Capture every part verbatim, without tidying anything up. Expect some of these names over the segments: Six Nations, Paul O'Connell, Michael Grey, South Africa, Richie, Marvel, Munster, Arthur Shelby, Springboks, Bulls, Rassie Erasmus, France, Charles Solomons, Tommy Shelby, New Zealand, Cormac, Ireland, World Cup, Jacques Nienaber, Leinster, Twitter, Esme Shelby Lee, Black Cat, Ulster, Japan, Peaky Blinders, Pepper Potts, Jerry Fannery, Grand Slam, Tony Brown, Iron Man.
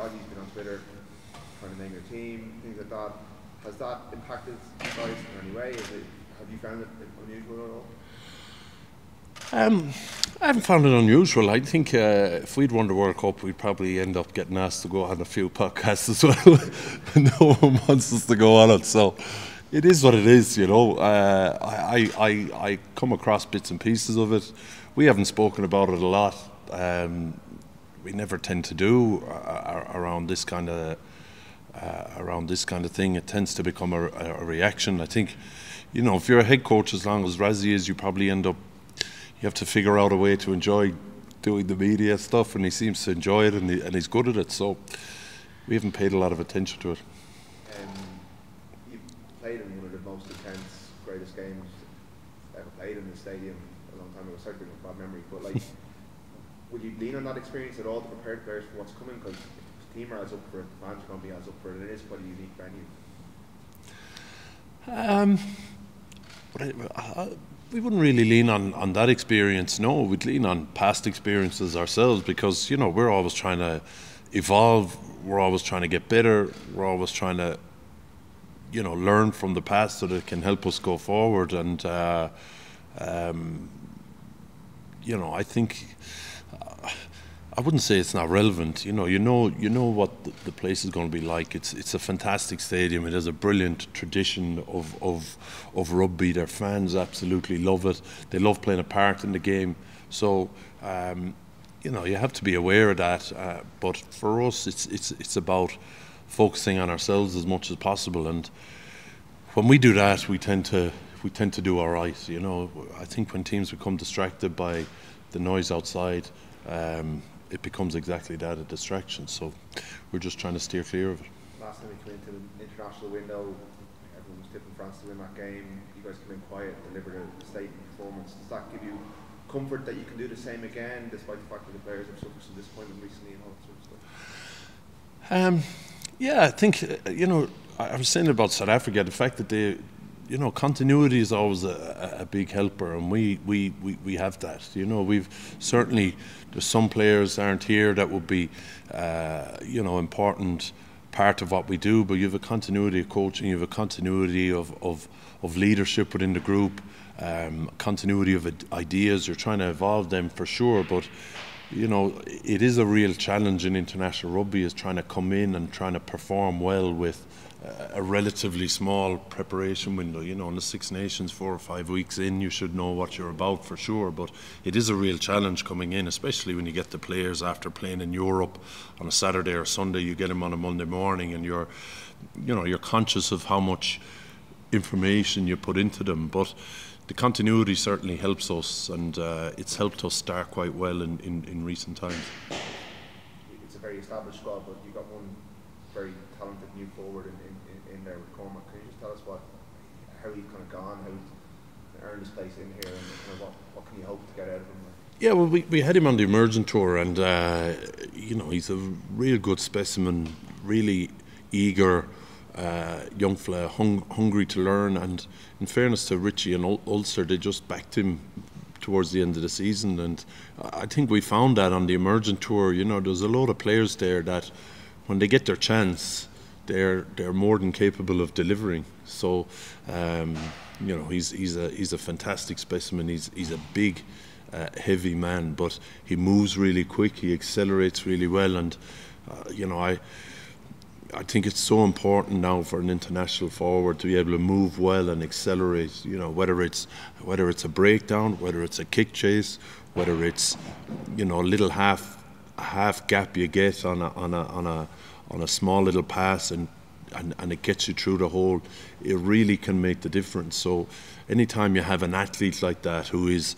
Roggie's been on Twitter trying to name your team, things like that. Has that impacted you guys in any way? Is it, have you found it unusual at all? Um, I haven't found it unusual. I think uh, if we'd won the World Cup, we'd probably end up getting asked to go on a few podcasts as well. No one wants us to go on it, so it is what it is, you know. Uh, I, I, I come across bits and pieces of it. We haven't spoken about it a lot. Um, we never tend to do uh, around this kind of uh, around this kind of thing. It tends to become a, a reaction. I think, you know, if you're a head coach as long as Rassie is, you probably end up. You have to figure out a way to enjoy doing the media stuff, and he seems to enjoy it, and, he, and he's good at it, so we haven't paid a lot of attention to it. Um, you've played in one of the most intense, greatest games ever played in the stadium a long time ago, certainly with bad memory, but like, will you lean on that experience at all to prepare the players for what's coming? Because if the team are as up for it, the fans are going to be as up for it, it is quite a unique venue. Um, but I, I, We wouldn't really lean on, on that experience, no. We'd lean on past experiences ourselves because, you know, we're always trying to evolve. We're always trying to get better. We're always trying to, you know, learn from the past so that it can help us go forward. And, uh, um, you know, I think, uh, I wouldn't say it's not relevant. You know, you know, you know what the, the place is going to be like. It's it's a fantastic stadium. It has a brilliant tradition of of of rugby. Their fans absolutely love it. They love playing a part in the game. So, um, you know, you have to be aware of that. Uh, but for us, it's it's it's about focusing on ourselves as much as possible. And when we do that, we tend to we tend to do all right. You know, I think when teams become distracted by the noise outside. Um, It becomes exactly that, a distraction. So we're just trying to steer clear of it. Last time we came into the international window, everyone was tipping France to win that game. You guys came in quiet, delivered a statement performance. Does that give you comfort that you can do the same again, despite the fact that the players have suffered some disappointment recently and all that sort of stuff? Um, yeah, I think, you know, I was saying about South Africa, the fact that they, you know, continuity is always a, a big helper, and we, we, we, we have that. You know, we've certainly, there's some players that aren't here that would be, uh, you know, important part of what we do, but you have a continuity of coaching, you have a continuity of, of, of leadership within the group, um, continuity of ideas. You're trying to evolve them for sure, but, you know, it is a real challenge in international rugby is trying to come in and trying to perform well with a relatively small preparation window. You know, in the Six Nations, four or five weeks in, you should know what you're about for sure, but it is a real challenge coming in, especially when you get the players after playing in Europe on a Saturday or Sunday, you get them on a Monday morning, and you're, you know, you're conscious of how much information you put into them. But the continuity certainly helps us, and uh, it's helped us start quite well in, in, in recent times. It's a very established squad, but you've got one very talented new forward in, in, in there with Cormac. Can you just tell us what, how he's kind of gone, how he's earned his place in here, and kind of what, what can you hope to get out of him? Yeah, well, we, we had him on the Emergent Tour, and, uh, you know, he's a real good specimen, really eager uh, young fella, hung, hungry to learn, and in fairness to Richie and Ul Ulster, they just backed him towards the end of the season, and I think we found that on the Emergent Tour. You know, there's a lot of players there that when they get their chance, they're they're more than capable of delivering. So, um, you know, he's he's a he's a fantastic specimen. He's he's a big, uh, heavy man, but he moves really quick. He accelerates really well, and uh, you know, I I think it's so important now for an international forward to be able to move well and accelerate. You know, whether it's whether it's a breakdown, whether it's a kick chase, whether it's, you know, a little half. half gap you get on a on a on a on a small little pass, and, and and it gets you through the hole. It really can make the difference. So anytime you have an athlete like that who is,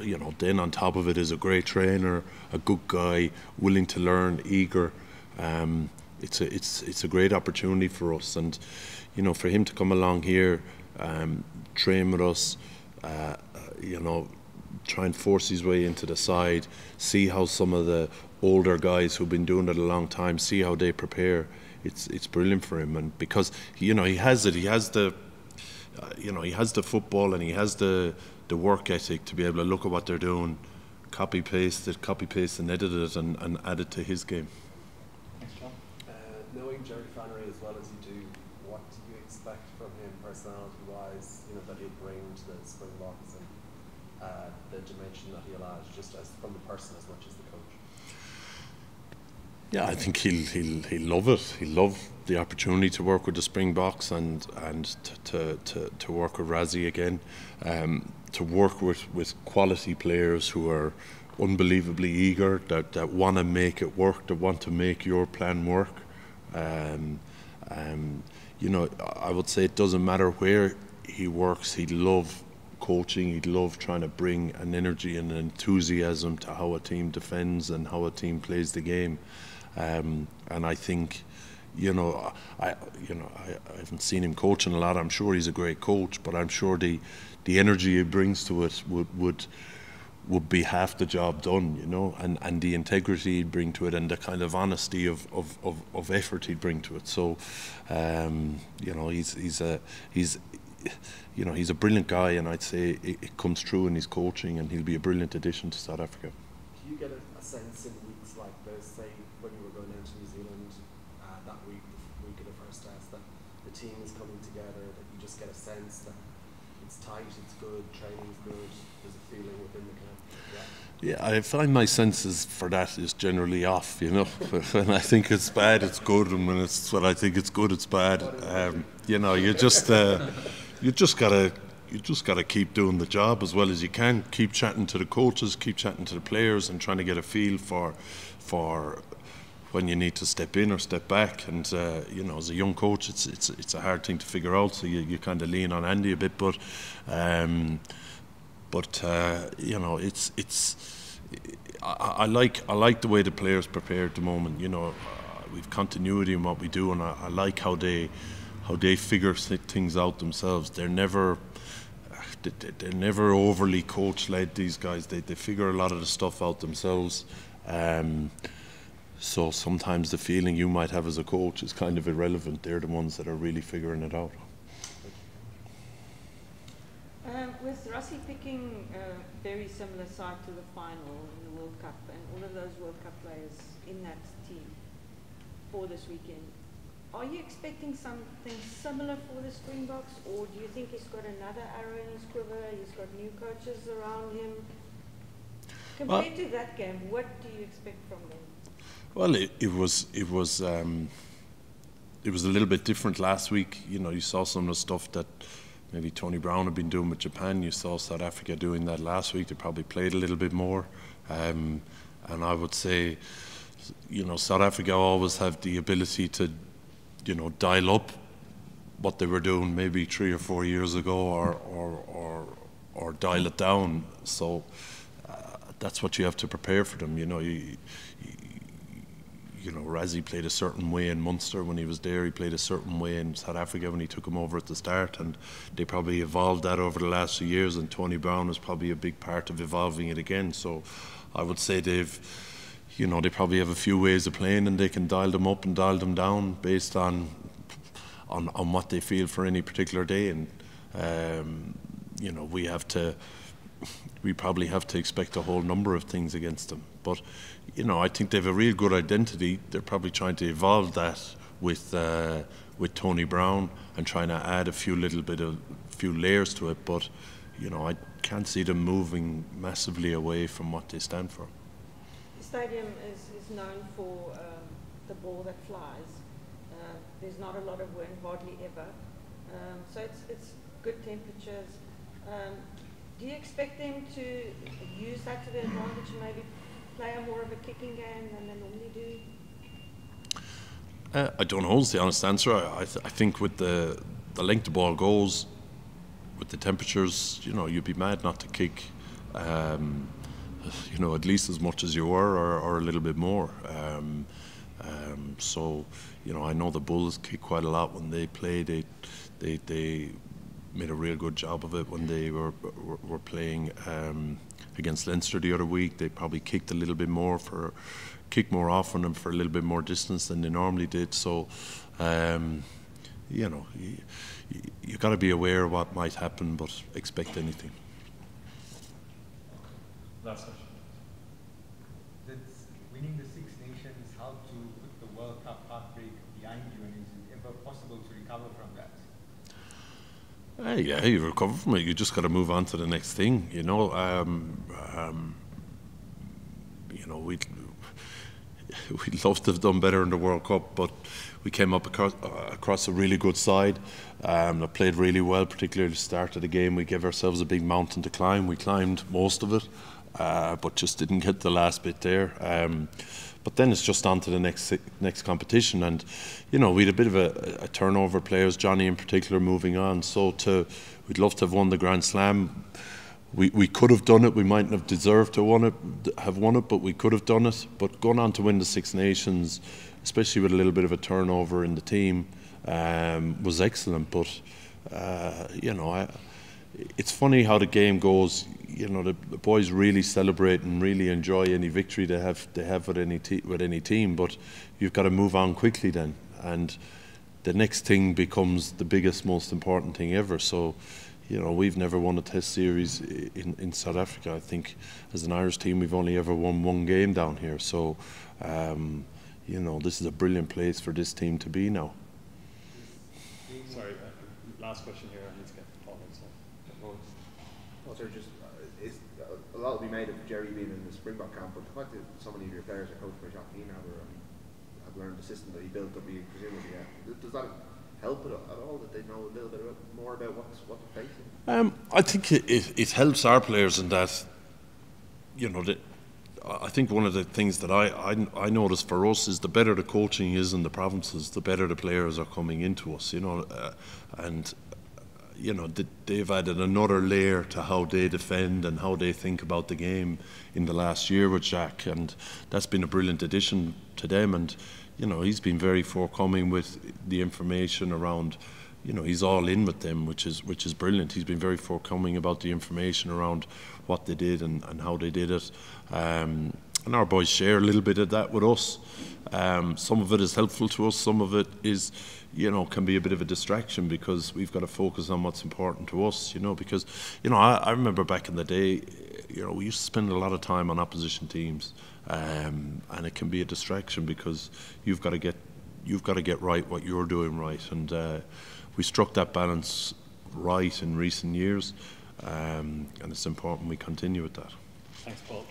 you know, then on top of it is a great trainer, a good guy, willing to learn, eager, um it's a it's it's a great opportunity for us. And, you know, for him to come along here, um train with us, uh you know, try and force his way into the side, see how some of the older guys who've been doing it a long time, see how they prepare. It's it's brilliant for him, and because, you know, he has it, he has the, uh, you know, he has the football, and he has the the work ethic to be able to look at what they're doing, copy paste it, copy paste and edit it, and, and add it to his game. Thanks, John. Uh, knowing Jerry Fannery as well as you do, what do you expect from him personality-wise, you know, that he'll bring to the Springboks and uh, the dimension that he'll add, just as from the person as much as the coach? Yeah, I think he'll he'll he'll love it. He'll love the opportunity to work with the Springboks and and to to to work with Rassie again, um, to work with with quality players who are unbelievably eager, that that want to make it work, that want to make your plan work. Um, um, you know, I would say it doesn't matter where he works. He'd love coaching. He'd love trying to bring an energy and an enthusiasm to how a team defends and how a team plays the game. Um, and I think, you know, I you know I, I haven't seen him coaching a lot. I'm sure he's a great coach, but I'm sure the the energy he brings to it would would would be half the job done, you know. And and the integrity he'd bring to it, and the kind of honesty of of of, of effort he'd bring to it. So, um, you know, he's he's a he's. You know, he's a brilliant guy, and I'd say it, it comes true in his coaching, and he'll be a brilliant addition to South Africa. Do you get a, a sense in weeks like this, say when you were going down to New Zealand uh, that week, the week of the first test, that the team is coming together, that you just get a sense that it's tight, it's good, training's good, there's a feeling within the camp? Yeah, yeah, I find my senses for that is generally off, you know. When I think it's bad, it's good, and when it's when I think it's good, it's bad. Um, you know, you just... Uh, You just gotta, you just gotta keep doing the job as well as you can. Keep chatting to the coaches, keep chatting to the players, and trying to get a feel for, for when you need to step in or step back. And uh, you know, as a young coach, it's it's it's a hard thing to figure out. So you, you kind of lean on Andy a bit, but, um, but uh, you know, it's it's. I, I like I like the way the players prepare at the moment. You know, uh, we've continuity in what we do, and I, I like how they. How they figure things out themselves. They're never, they're never overly coach-led. These guys, they they figure a lot of the stuff out themselves. Um, so sometimes the feeling you might have as a coach is kind of irrelevant. They're the ones that are really figuring it out. Um, with Rassie picking a very similar side to the final in the World Cup, and all of those World Cup players in that team for this weekend. Are you expecting something similar for the Springboks, or do you think he's got another arrow in his quiver, he's got new coaches around him? Compared well, to that game, what do you expect from them? Well, it, it was it was um, it was a little bit different last week. You know, you saw some of the stuff that maybe Tony Brown had been doing with Japan. You saw South Africa doing that last week. They probably played a little bit more. Um, and I would say, you know, South Africa always have the ability to, you know, dial up what they were doing maybe three or four years ago, or or or, or dial it down. So uh, that's what you have to prepare for them. You know, you, you, you know, Rassie played a certain way in Munster when he was there. He played a certain way in South Africa when he took him over at the start, and they probably evolved that over the last few years. And Tony Brown was probably a big part of evolving it again. So I would say they've. You know, they probably have a few ways of playing, and they can dial them up and dial them down based on on, on what they feel for any particular day. And um, you know, we have to, we probably have to expect a whole number of things against them. But you know, I think they have a real good identity. They're probably trying to evolve that with uh, with Tony Brown and trying to add a few little bit of few layers to it. But you know, I can't see them moving massively away from what they stand for. The stadium is, is known for uh, the ball that flies. Uh, there's not a lot of wind, hardly ever. Um, so it's, it's good temperatures. Um, do you expect them to use that to their advantage and maybe play a more of a kicking game than they normally do? Uh, I don't know is the honest answer. I, I, th I think with the, the length the ball goes, with the temperatures, you know, you'd be mad not to kick. Um, You know, at least as much as you were, or, or a little bit more. Um, um, so, you know, I know the Bulls kick quite a lot when they play. They, they, they made a real good job of it when they were were, were playing um, against Leinster the other week. They probably kicked a little bit more for, kick more often and for a little bit more distance than they normally did. So, um, you know, you, you got to be aware of what might happen, but expect anything. That's winning the Six Nations, how to put the World Cup Uh, yeah, you recover from it. You just got to move on to the next thing, you know. Um, um, you know, we'd, we'd love to have done better in the World Cup, but we came up across, uh, across a really good side. Um, that played really well, particularly at the start of the game. We gave ourselves a big mountain to climb. We climbed most of it, uh, but just didn't get the last bit there. Um, But then it's just on to the next next competition, and you know we had a bit of a, a turnover. Players, Johnny in particular, moving on. So to we'd love to have won the Grand Slam. We we could have done it. We mightn't have deserved to won it, have won it, but we could have done it. But going on to win the Six Nations, especially with a little bit of a turnover in the team, um, was excellent. But uh, you know, I, it's funny how the game goes. You know, the, the boys really celebrate and really enjoy any victory they have they have with any te with any team, but you've got to move on quickly then, and the next thing becomes the biggest, most important thing ever. So, you know, we've never won a test series in in South Africa. I think as an Irish team, we've only ever won one game down here. So, um, you know, this is a brilliant place for this team to be now. Sorry, uh, last question here. I need to get the ball inside. A lot will be made of Jerry being in the Springbok camp, but the fact that so many of your players are coached by Jacques Nienaber and have learned the system that he built up, you presumably, yeah. Does that help at all, that they know a little bit more about what's, what they're facing? Um, I think it, it, it helps our players in that, you know, the, I think one of the things that I, I, I notice for us is the better the coaching is in the provinces, the better the players are coming into us, you know, uh, and... you know, they've added another layer to how they defend and how they think about the game in the last year with Jacques, and that's been a brilliant addition to them. And you know, he's been very forthcoming with the information around, you know, he's all in with them, which is which is brilliant. He's been very forthcoming about the information around what they did and, and how they did it, um, and our boys share a little bit of that with us. Um, some of it is helpful to us, some of it is, you know, can be a bit of a distraction because we've got to focus on what's important to us, you know, because, you know, I, I remember back in the day, you know, we used to spend a lot of time on opposition teams, um, and it can be a distraction because you've got to get, you've got to get right what you're doing right, and uh, we struck that balance right in recent years, um, and it's important we continue with that. Thanks, Paul.